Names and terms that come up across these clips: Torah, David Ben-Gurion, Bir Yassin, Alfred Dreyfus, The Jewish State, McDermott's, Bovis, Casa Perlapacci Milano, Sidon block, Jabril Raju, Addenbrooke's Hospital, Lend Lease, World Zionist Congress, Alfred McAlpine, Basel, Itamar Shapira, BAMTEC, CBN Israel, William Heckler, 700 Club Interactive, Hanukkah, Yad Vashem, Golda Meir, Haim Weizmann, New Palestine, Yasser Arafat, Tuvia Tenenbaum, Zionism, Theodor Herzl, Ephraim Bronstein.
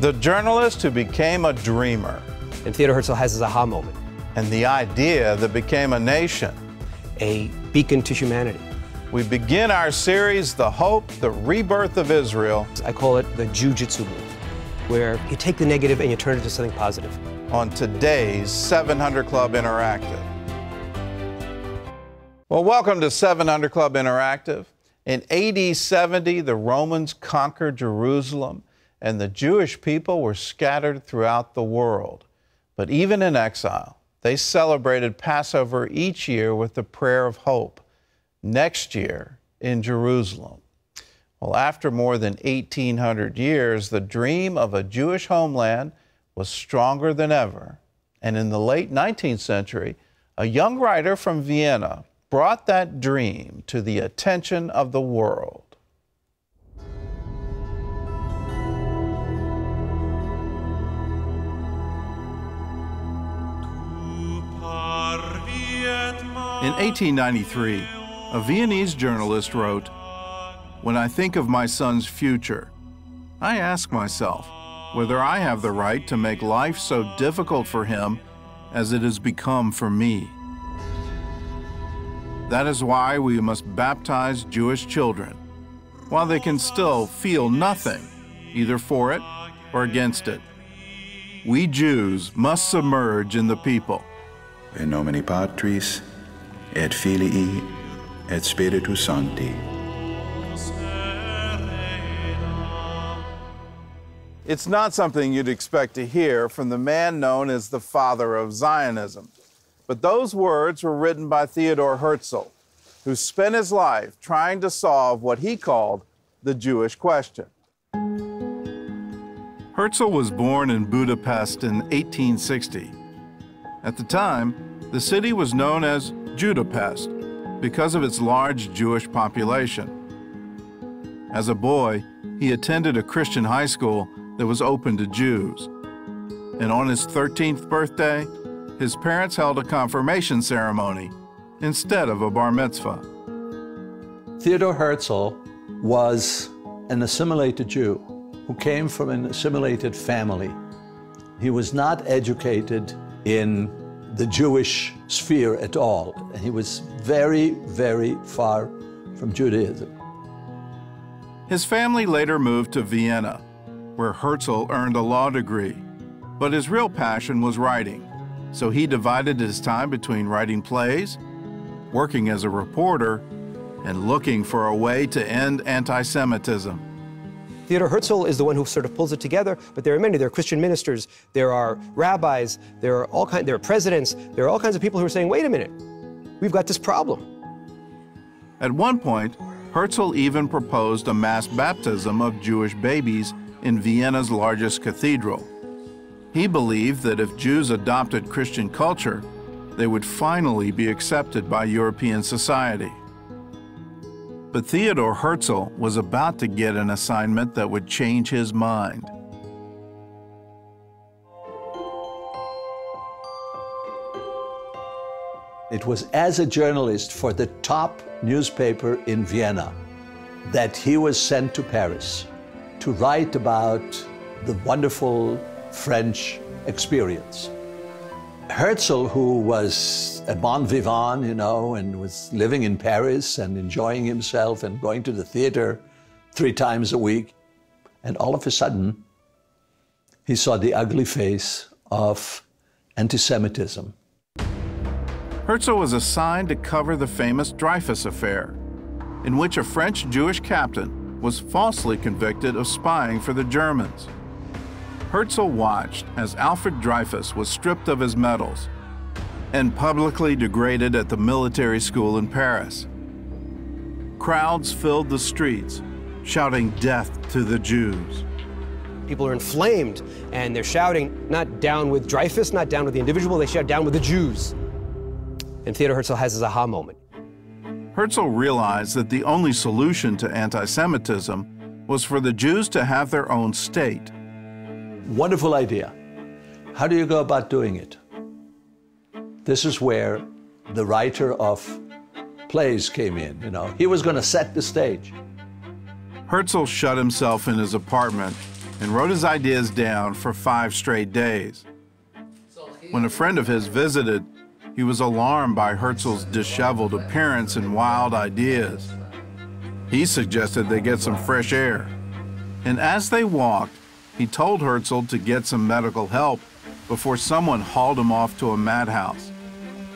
the journalist who became a dreamer. And Theodor Herzl has his aha moment. And the idea that became a nation. A beacon to humanity. We begin our series, The Hope, The Rebirth of Israel. I call it the Jiu-Jitsu move, where you take the negative and you turn it into something positive. On today's 700 Club Interactive. Well, welcome to 700 Club Interactive. In AD 70, the Romans conquered Jerusalem, and the Jewish people were scattered throughout the world. But even in exile, they celebrated Passover each year with the prayer of hope, next year in Jerusalem. Well, after more than 1,800 years, the dream of a Jewish homeland was stronger than ever. And in the late 19th century, a young writer from Vienna brought that dream to the attention of the world. In 1893, a Viennese journalist wrote, "When I think of my son's future, I ask myself whether I have the right to make life so difficult for him as it has become for me. That is why we must baptize Jewish children, while they can still feel nothing, either for it or against it. We Jews must submerge in the people." In nomine Patris, et Filii, et Spiritus Sancti. It's not something you'd expect to hear from the man known as the father of Zionism. But those words were written by Theodor Herzl, who spent his life trying to solve what he called the Jewish question. Herzl was born in Budapest in 1860. At the time, the city was known as Judapest because of its large Jewish population. As a boy, he attended a Christian high school that was open to Jews. And on his 13th birthday, his parents held a confirmation ceremony instead of a bar mitzvah. Theodor Herzl was an assimilated Jew who came from an assimilated family. He was not educated in the Jewish sphere at all. And he was very, very far from Judaism. His family later moved to Vienna, where Herzl earned a law degree. But his real passion was writing, so he divided his time between writing plays, working as a reporter, and looking for a way to end anti-Semitism. Theodor Herzl is the one who sort of pulls it together, but there are many. There are Christian ministers, there are rabbis, there are presidents, there are all kinds of people who are saying, wait a minute, we've got this problem. At one point, Herzl even proposed a mass baptism of Jewish babies in Vienna's largest cathedral. He believed that if Jews adopted Christian culture, they would finally be accepted by European society. But Theodor Herzl was about to get an assignment that would change his mind. It was as a journalist for the top newspaper in Vienna that he was sent to Paris to write about the wonderful French experience. Herzl, who was a bon vivant, you know, and was living in Paris and enjoying himself and going to the theater 3 times a week, and all of a sudden, he saw the ugly face of anti-Semitism. Herzl was assigned to cover the famous Dreyfus Affair, in which a French Jewish captain was falsely convicted of spying for the Germans. Herzl watched as Alfred Dreyfus was stripped of his medals and publicly degraded at the military school in Paris. Crowds filled the streets, shouting death to the Jews. People are inflamed, and they're shouting, not down with Dreyfus, not down with the individual, they shout down with the Jews. And Theodor Herzl has his aha moment. Herzl realized that the only solution to anti-Semitism was for the Jews to have their own state. Wonderful idea. How do you go about doing it? This is where the writer of plays came in, you know. He was going to set the stage. Herzl shut himself in his apartment and wrote his ideas down for 5 straight days. When a friend of his visited, he was alarmed by Herzl's disheveled appearance and wild ideas. He suggested they get some fresh air. And as they walked, he told Herzl to get some medical help before someone hauled him off to a madhouse.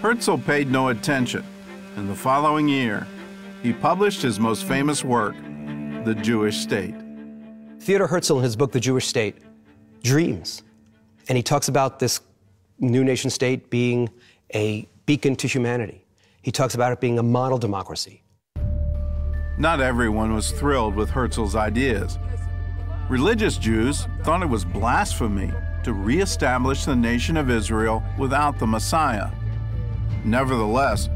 Herzl paid no attention, and the following year, he published his most famous work, The Jewish State. Theodor Herzl, in his book, The Jewish State, dreams. And he talks about this new nation state being a beacon to humanity. He talks about it being a model democracy. Not everyone was thrilled with Herzl's ideas. Religious Jews thought it was blasphemy to reestablish the nation of Israel without the Messiah. Nevertheless,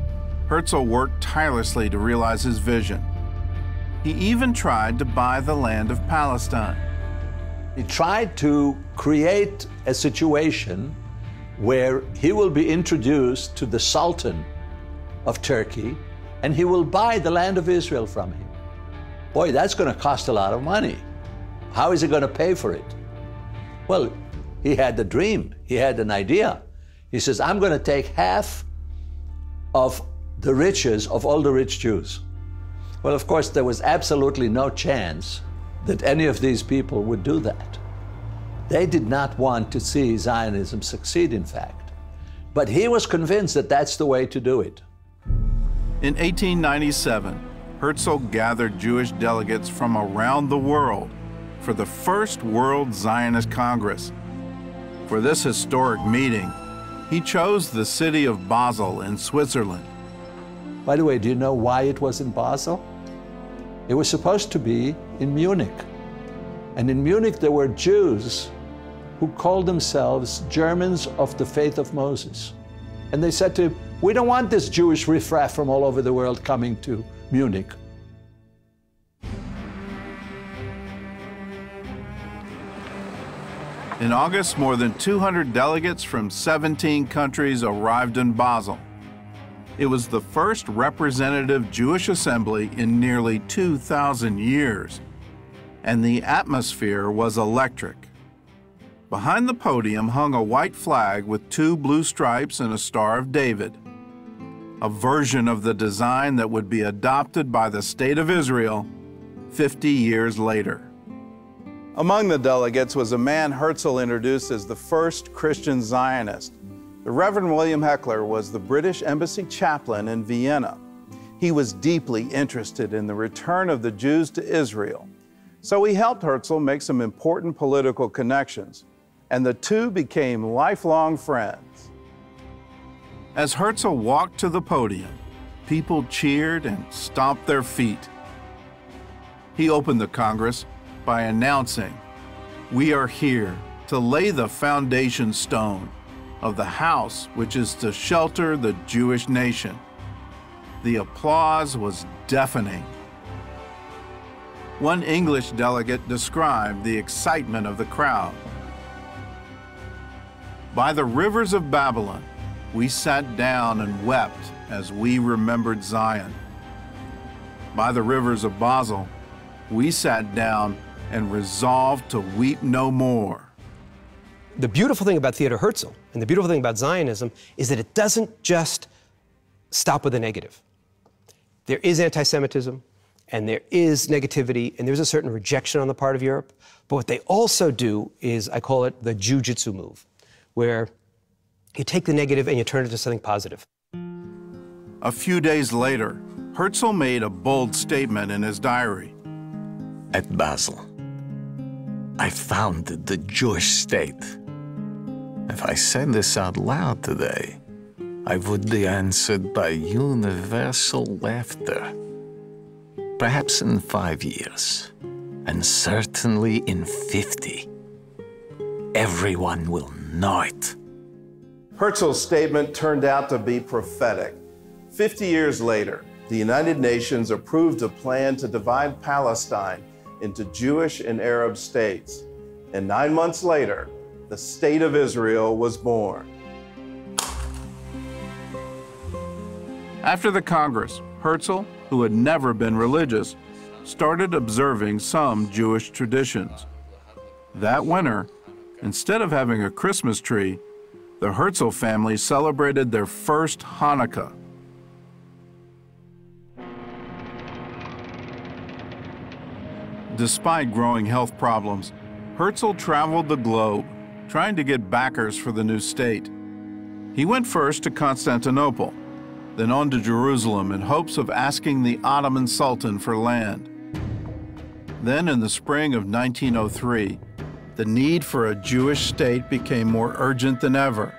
Herzl worked tirelessly to realize his vision. He even tried to buy the land of Palestine. He tried to create a situation where he will be introduced to the Sultan of Turkey, and he will buy the land of Israel from him. Boy, that's going to cost a lot of money. How is he going to pay for it? Well, he had the dream. He had an idea. He says, I'm going to take half of the riches of all the rich Jews. Well, of course, there was absolutely no chance that any of these people would do that. They did not want to see Zionism succeed, in fact. But he was convinced that that's the way to do it. In 1897, Herzl gathered Jewish delegates from around the world for the first World Zionist Congress. For this historic meeting, he chose the city of Basel in Switzerland. By the way, do you know why it was in Basel? It was supposed to be in Munich. And in Munich, there were Jews who called themselves Germans of the faith of Moses. And they said to him, we don't want this Jewish riffraff from all over the world coming to Munich. In August, more than 200 delegates from 17 countries arrived in Basel. It was the first representative Jewish assembly in nearly 2,000 years, and the atmosphere was electric. Behind the podium hung a white flag with 2 blue stripes and a Star of David, a version of the design that would be adopted by the State of Israel 50 years later. Among the delegates was a man Herzl introduced as the first Christian Zionist. The Reverend William Heckler was the British Embassy chaplain in Vienna. He was deeply interested in the return of the Jews to Israel, so he helped Herzl make some important political connections, and the two became lifelong friends. As Herzl walked to the podium, people cheered and stomped their feet. He opened the Congress by announcing, "We are here to lay the foundation stone of the house which is to shelter the Jewish nation." The applause was deafening. One English delegate described the excitement of the crowd. By the rivers of Babylon, we sat down and wept as we remembered Zion. By the rivers of Basel, we sat down and resolved to weep no more. The beautiful thing about Theodor Herzl and the beautiful thing about Zionism is that it doesn't just stop with a negative. There is anti-Semitism, and there is negativity, and there's a certain rejection on the part of Europe. But what they also do is, I call it the jujitsu move, where you take the negative and you turn it into something positive. A few days later, Herzl made a bold statement in his diary. At Basel, I founded the Jewish state. If I said this out loud today, I would be answered by universal laughter. Perhaps in 5 years, and certainly in 50, everyone will know it. Herzl's statement turned out to be prophetic. 50 years later, the United Nations approved a plan to divide Palestine into Jewish and Arab states. And 9 months later, the State of Israel was born. After the Congress, Herzl, who had never been religious, started observing some Jewish traditions. That winter, instead of having a Christmas tree, the Herzl family celebrated their first Hanukkah. Despite growing health problems, Herzl traveled the globe, trying to get backers for the new state. He went first to Constantinople, then on to Jerusalem in hopes of asking the Ottoman Sultan for land. Then in the spring of 1903, the need for a Jewish state became more urgent than ever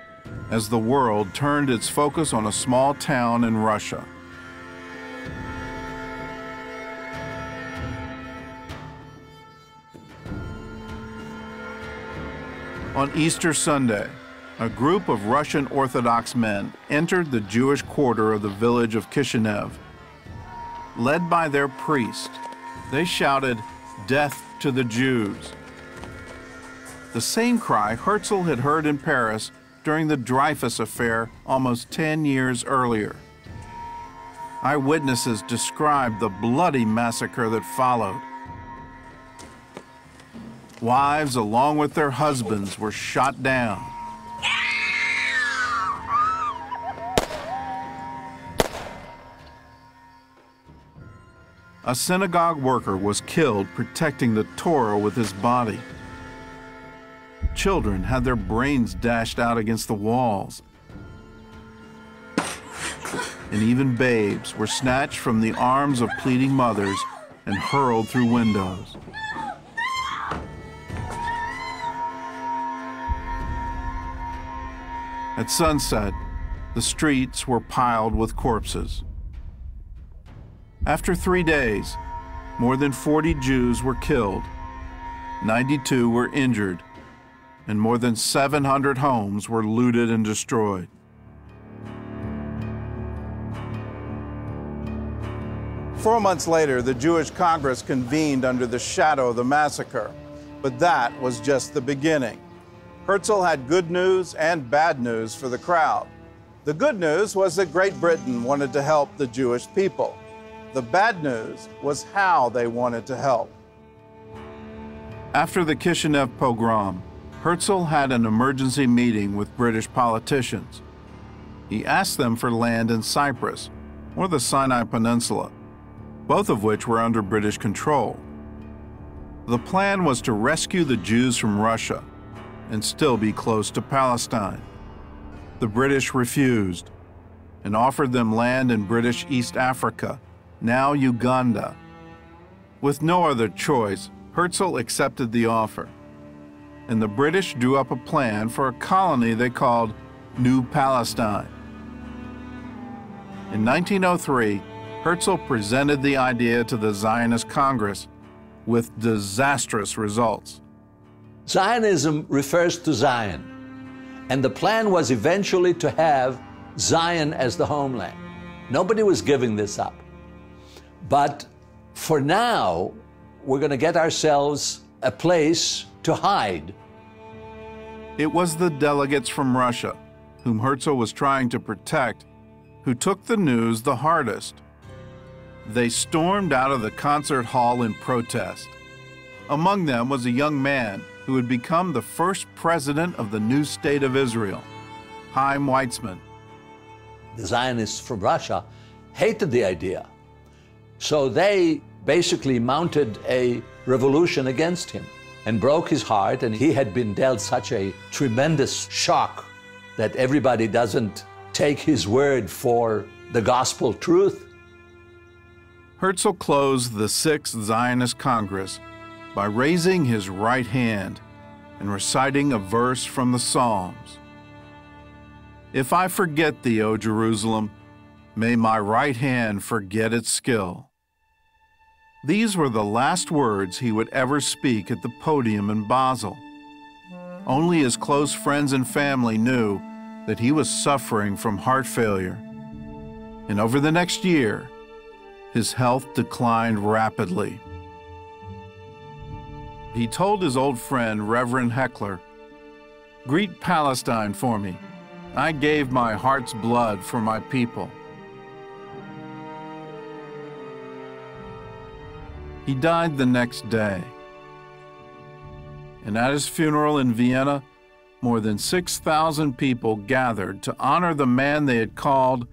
as the world turned its focus on a small town in Russia. On Easter Sunday, a group of Russian Orthodox men entered the Jewish quarter of the village of Kishinev. Led by their priest, they shouted, "Death to the Jews!" The same cry Herzl had heard in Paris during the Dreyfus Affair almost 10 years earlier. Eyewitnesses described the bloody massacre that followed. Wives, along with their husbands, were shot down. A synagogue worker was killed protecting the Torah with his body. Children had their brains dashed out against the walls, and even babes were snatched from the arms of pleading mothers and hurled through windows. At sunset, the streets were piled with corpses. After 3 days, more than 40 Jews were killed, 92 were injured, and more than 700 homes were looted and destroyed. Four months later, the Jewish Congress convened under the shadow of the massacre, but that was just the beginning. Herzl had good news and bad news for the crowd. The good news was that Great Britain wanted to help the Jewish people. The bad news was how they wanted to help. After the Kishinev pogrom, Herzl had an emergency meeting with British politicians. He asked them for land in Cyprus, or the Sinai Peninsula, both of which were under British control. The plan was to rescue the Jews from Russia and still be close to Palestine. The British refused and offered them land in British East Africa, now Uganda. With no other choice, Herzl accepted the offer, and the British drew up a plan for a colony they called New Palestine. In 1903, Herzl presented the idea to the Zionist Congress with disastrous results. Zionism refers to Zion, and the plan was eventually to have Zion as the homeland. Nobody was giving this up. But for now, we're going to get ourselves a place to hide. It was the delegates from Russia, whom Herzl was trying to protect, who took the news the hardest. They stormed out of the concert hall in protest. Among them was a young man who would become the first president of the new state of Israel, Haim Weizmann. The Zionists from Russia hated the idea, so they basically mounted a revolution against him and broke his heart, and he had been dealt such a tremendous shock that everybody doesn't take his word for the gospel truth. Herzl closed the Sixth Zionist Congress by raising his right hand and reciting a verse from the Psalms. "If I forget thee, O Jerusalem, may my right hand forget its skill." These were the last words he would ever speak at the podium in Basel. Only his close friends and family knew that he was suffering from heart failure. And over the next year, his health declined rapidly. He told his old friend, Reverend Heckler, "Greet Palestine for me. I gave my heart's blood for my people." He died the next day. and at his funeral in Vienna, more than 6,000 people gathered to honor the man they had called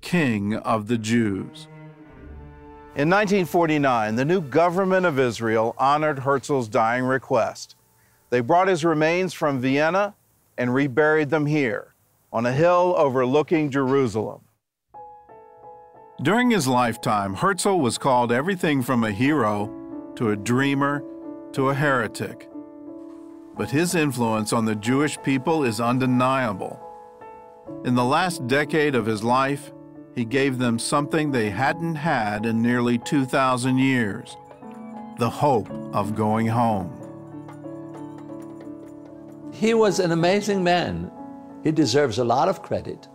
King of the Jews. In 1949, the new government of Israel honored Herzl's dying request. They brought his remains from Vienna and reburied them here, on a hill overlooking Jerusalem. During his lifetime, Herzl was called everything from a hero to a dreamer to a heretic. But his influence on the Jewish people is undeniable. In the last decade of his life, he gave them something they hadn't had in nearly 2,000 years, the hope of going home. He was an amazing man. He deserves a lot of credit.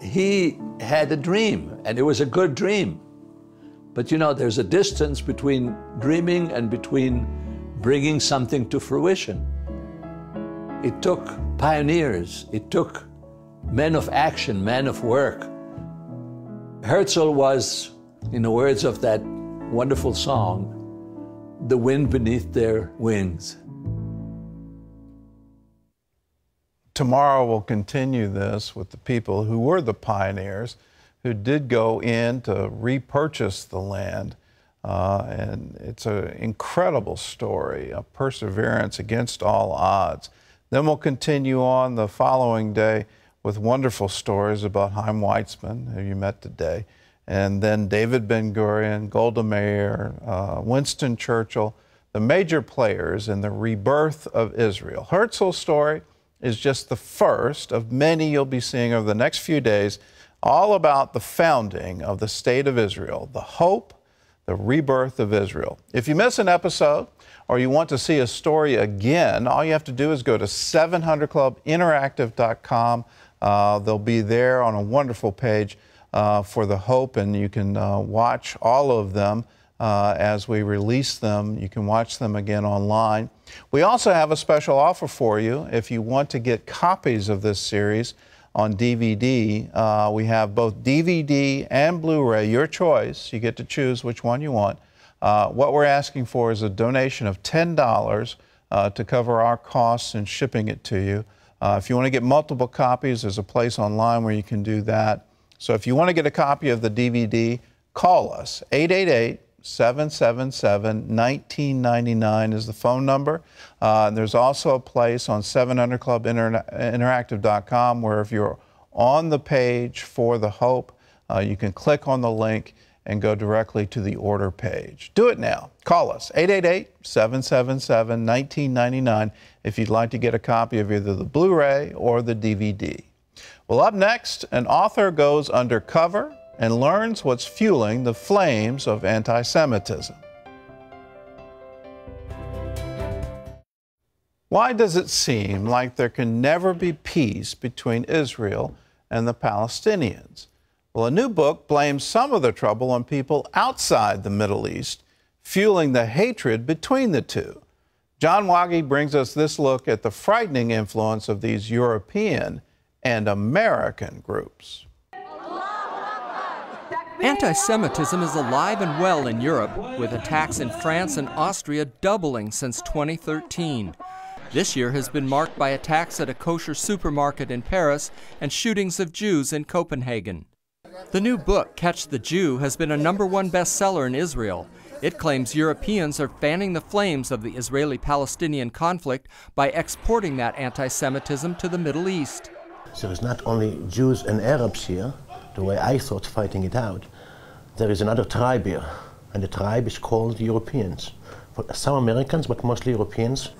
He had a dream, and it was a good dream. But you know, there's a distance between dreaming and between bringing something to fruition. It took pioneers, it took men of action, men of work. Herzl was, in the words of that wonderful song, the wind beneath their wings. Tomorrow we'll continue this with the people who were the pioneers, who did go in to repurchase the land. And it's an incredible story of perseverance against all odds. Then we'll continue on the following day with wonderful stories about Haim Weizmann, who you met today, and then David Ben-Gurion, Golda Meir, Winston Churchill, the major players in the rebirth of Israel. Herzl's story is just the first of many you'll be seeing over the next few days, all about the founding of the State of Israel, the hope, the rebirth of Israel. If you miss an episode or you want to see a story again, all you have to do is go to 700clubinteractive.com. They'll be there on a wonderful page for the hope, and you can watch all of them as we release them. You can watch them again online. We also have a special offer for you. If you want to get copies of this series on DVD, we have both DVD and Blu-ray, your choice. You get to choose which one you want. What we're asking for is a donation of $10 to cover our costs in shipping it to you. If you want to get multiple copies, there's a place online where you can do that. So if you want to get a copy of the DVD, call us. 888-777-1999 is the phone number. There's also a place on 700clubinteractive.com where if you're on the page for the hope, you can click on the link and go directly to the order page. Do it now. Call us, 888-777-1999, if you'd like to get a copy of either the Blu-ray or the DVD. Well, up next, an author goes undercover and learns what's fueling the flames of anti-Semitism. Why does it seem like there can never be peace between Israel and the Palestinians? Well, a new book blames some of the trouble on people outside the Middle East, fueling the hatred between the two. John Wagge brings us this look at the frightening influence of these European and American groups. Anti-Semitism is alive and well in Europe, with attacks in France and Austria doubling since 2013. This year has been marked by attacks at a kosher supermarket in Paris and shootings of Jews in Copenhagen. The new book, Catch the Jew, has been a #1 bestseller in Israel. It claims Europeans are fanning the flames of the Israeli-Palestinian conflict by exporting that anti-Semitism to the Middle East. So it's not only Jews and Arabs here, the way I thought, fighting it out. There is another tribe here, and the tribe is called Europeans. Some Americans, but mostly Europeans.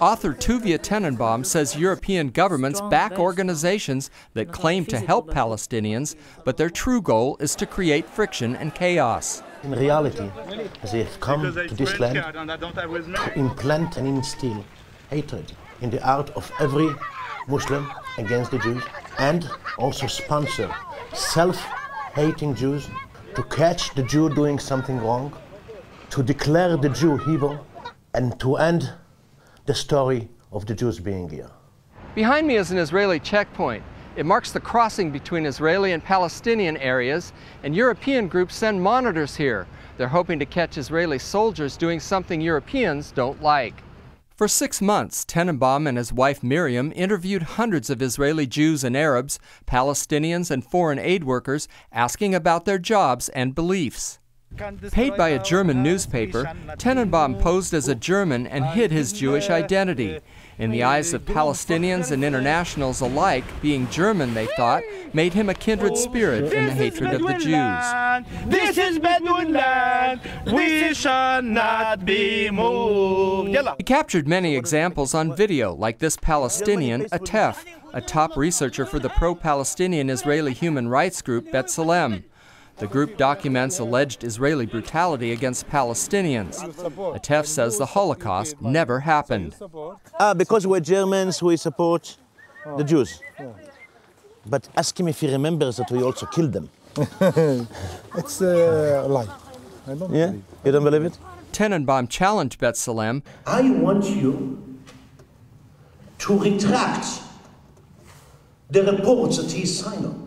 Author Tuvia Tenenbaum says European governments back organizations that claim to help Palestinians, but their true goal is to create friction and chaos. In reality, they have come to this land to implant and instill hatred in the heart of every Muslim against the Jews, and also sponsor self-hating Jews, to catch the Jew doing something wrong, to declare the Jew evil, and to end the story of the Jews being here. Behind me is an Israeli checkpoint. It marks the crossing between Israeli and Palestinian areas, and European groups send monitors here. They're hoping to catch Israeli soldiers doing something Europeans don't like. For 6 months, Tenenbaum and his wife Miriam interviewed hundreds of Israeli Jews and Arabs, Palestinians and foreign aid workers, asking about their jobs and beliefs. Paid by a German newspaper, Tenenbaum posed as a German and hid his Jewish identity. In the eyes of Palestinians and internationals alike, being German, they thought, made him a kindred spirit in the hatred of the Jews. This is Bedouin land. We shall not be moved. He captured many examples on video, like this Palestinian, Atef, a top researcher for the pro-Palestinian Israeli human rights group B'Tselem. The group documents alleged Israeli brutality against Palestinians. Atef says the Holocaust never happened. Because we're Germans, we support the Jews. But ask him if he remembers that we also killed them. It's a lie. I don't believe it. You don't believe it? Tenenbaum challenged B'Tselem. I want you to retract the reports that he signed on.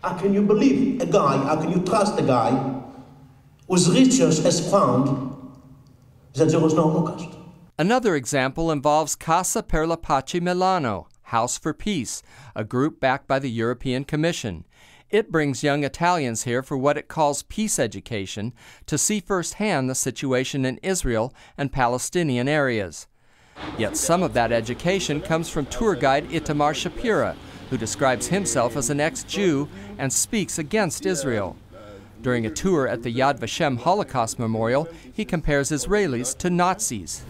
How can you believe a guy, how can you trust a guy whose research has found that there was no Holocaust? Another example involves Casa Perlapacci Milano, House for Peace, a group backed by the European Commission. It brings young Italians here for what it calls peace education, to see firsthand the situation in Israel and Palestinian areas. Yet some of that education comes from tour guide Itamar Shapira, who describes himself as an ex-Jew and speaks against Israel. During a tour at the Yad Vashem Holocaust Memorial, he compares Israelis to Nazis.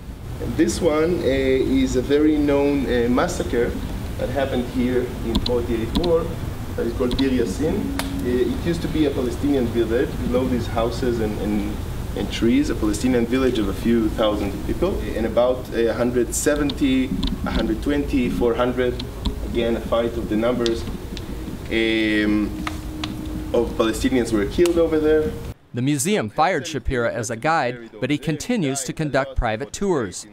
This one is a very known massacre that happened here in the 48th war. It's called Bir Yassin. It used to be a Palestinian village below these houses and trees, a Palestinian village of a few thousand people, and about 170, 120, 400. Again, a fight of the numbers of Palestinians were killed over there. The museum fired Shapira as a guide, but he continues to conduct private tours.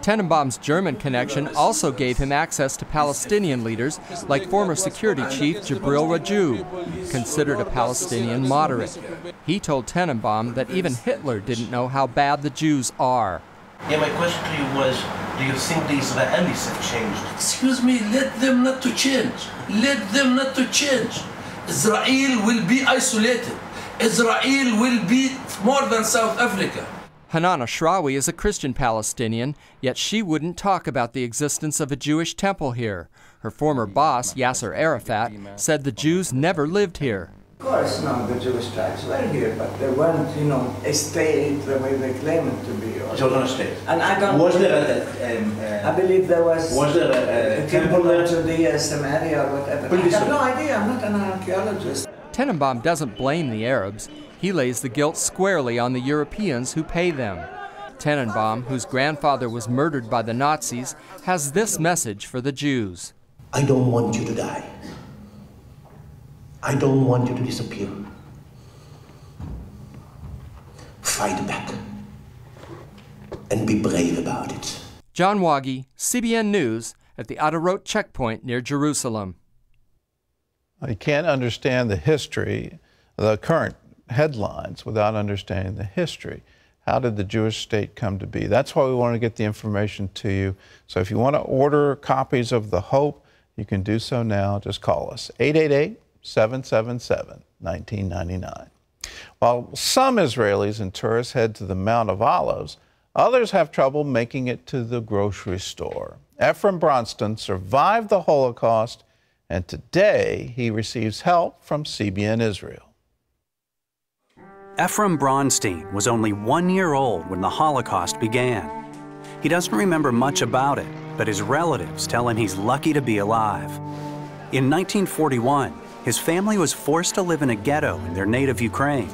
Tenenbaum's German connection also gave him access to Palestinian leaders like former security chief Jabril Raju, considered a Palestinian moderate. He told Tenenbaum that even Hitler didn't know how bad the Jews are. Yeah, my question to you was, do you think the Israelis have changed? Excuse me, let them not to change. Let them not to change. Israel will be isolated. Israel will be more than South Africa. Hanan Ashrawi is a Christian Palestinian, yet she wouldn't talk about the existence of a Jewish temple here. Her former boss, Yasser Arafat, said the Jews never lived here. Of course, no, the Jewish tribes were here, but they weren't, you know, a state the way they claim it to be. Jordan state. And I don't was there I believe there was. Was there a temple in Judea, Samaria, or whatever? I have no idea. I'm not an archaeologist. Tenenbaum doesn't blame the Arabs. He lays the guilt squarely on the Europeans who pay them. Tenenbaum, whose grandfather was murdered by the Nazis, has this message for the Jews. I don't want you to die. I don't want you to disappear. Fight back and be brave about it. John Wagge, CBN News, at the Aderot checkpoint near Jerusalem. You can't understand the history, the current headlines, without understanding the history. How did the Jewish state come to be? That's why we want to get the information to you. So if you want to order copies of The Hope, you can do so now. Just call us, 888-777-1999. While some Israelis and tourists head to the Mount of Olives, others have trouble making it to the grocery store. Ephraim Bronstein survived the Holocaust, and today he receives help from CBN Israel. Ephraim Bronstein was only 1 year old when the Holocaust began. He doesn't remember much about it, but his relatives tell him he's lucky to be alive. In 1941, his family was forced to live in a ghetto in their native Ukraine.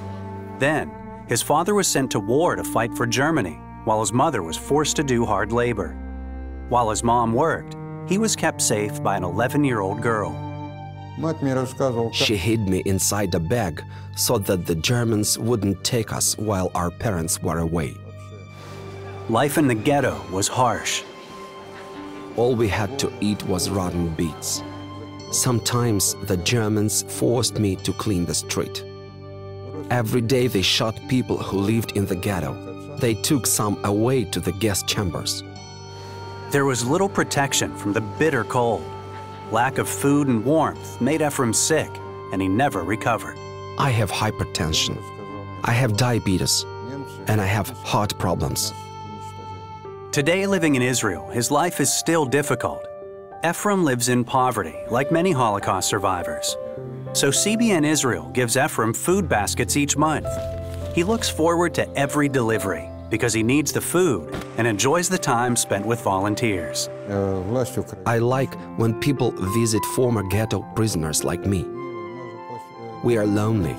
Then, his father was sent to war to fight for Germany, while his mother was forced to do hard labor. While his mom worked, he was kept safe by an 11-year-old girl. She hid me inside a bag so that the Germans wouldn't take us while our parents were away. Life in the ghetto was harsh. All we had to eat was rotten beets. Sometimes the Germans forced me to clean the street. Every day they shot people who lived in the ghetto. They took some away to the guest chambers. There was little protection from the bitter cold. Lack of food and warmth made Ephraim sick, and he never recovered. I have hypertension, I have diabetes, and I have heart problems. Today, living in Israel, his life is still difficult. Ephraim lives in poverty, like many Holocaust survivors. So CBN Israel gives Ephraim food baskets each month. He looks forward to every delivery because he needs the food and enjoys the time spent with volunteers. I like when people visit former ghetto prisoners like me. We are lonely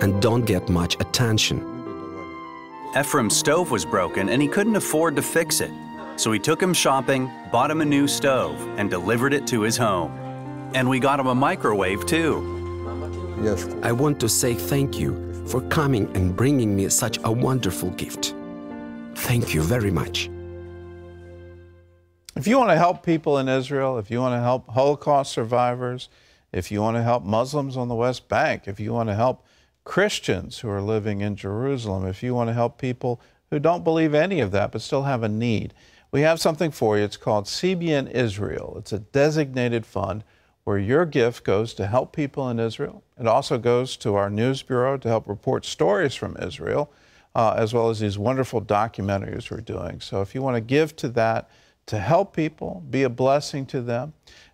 and don't get much attention. Ephraim's stove was broken and he couldn't afford to fix it. So we took him shopping, bought him a new stove, and delivered it to his home. And we got him a microwave, too. I want to say thank you for coming and bringing me such a wonderful gift. Thank you very much. If you want to help people in Israel, if you want to help Holocaust survivors, if you want to help Muslims on the West Bank, if you want to help Christians who are living in Jerusalem, if you want to help people who don't believe any of that but still have a need, we have something for you. It's called CBN Israel. It's a designated fund where your gift goes to help people in Israel. It also goes to our news bureau to help report stories from Israel, as well as these wonderful documentaries we're doing. So if you want to give to that to help people, be a blessing to them,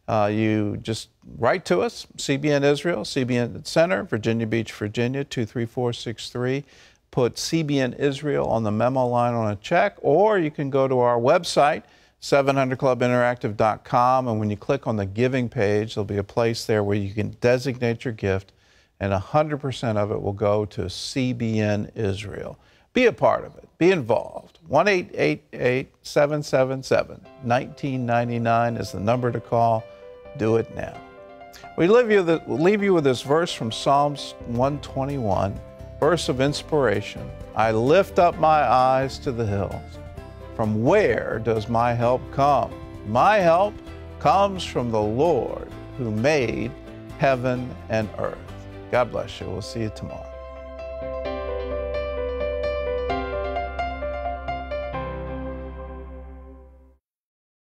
you just write to us, CBN Israel, CBN Center, Virginia Beach, Virginia, 23463. Put CBN Israel on the memo line on a check, or you can go to our website, 700clubinteractive.com, and when you click on the giving page, there'll be a place there where you can designate your gift, and 100% of it will go to CBN Israel. Be a part of it. Be involved. 1-888-777-1999 is the number to call. Do it now. We leave you with this verse from Psalms 121. Verse of inspiration. I lift up my eyes to the hills. From where does my help come? My help comes from the Lord who made heaven and earth. God bless you. We'll see you tomorrow.